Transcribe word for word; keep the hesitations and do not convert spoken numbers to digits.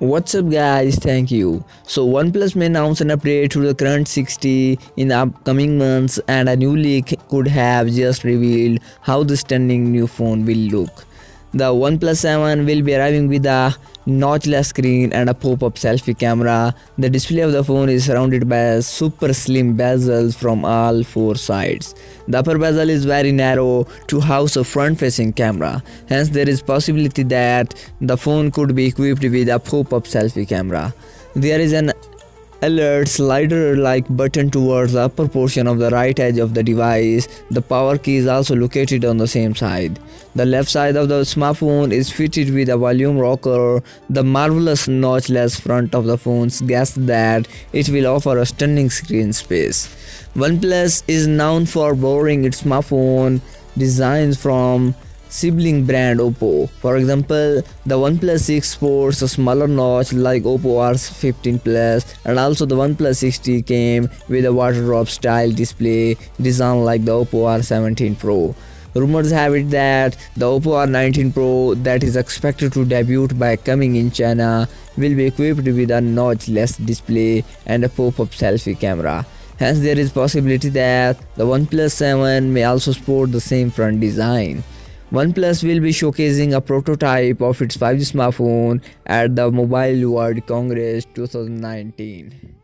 What's up guys, thank you. So OnePlus may announce an update to the current sixty in the upcoming months, and a new leak could have just revealed how the stunning new phone will look. The OnePlus seven will be arriving with a notchless screen and a pop-up selfie camera. The display of the phone is surrounded by a super slim bezel from all four sides. The upper bezel is very narrow to house a front-facing camera. Hence, there is possibility that the phone could be equipped with a pop-up selfie camera. There is an alert slider-like button towards the upper portion of the right edge of the device. The power key is also located on the same side. The left side of the smartphone is fitted with a volume rocker. The marvelous notchless front of the phone's suggests that it will offer a stunning screen space. OnePlus is known for borrowing its smartphone designs from sibling brand Oppo. For example, the OnePlus six sports a smaller notch like Oppo R fifteen Plus, and also the OnePlus sixty came with a waterdrop style display designed like the Oppo R seventeen Pro. Rumors have it that the Oppo R nineteen Pro, that is expected to debut by coming in China, will be equipped with a notchless display and a pop-up selfie camera. Hence, there is possibility that the OnePlus seven may also sport the same front design. OnePlus will be showcasing a prototype of its five G smartphone at the Mobile World Congress twenty nineteen.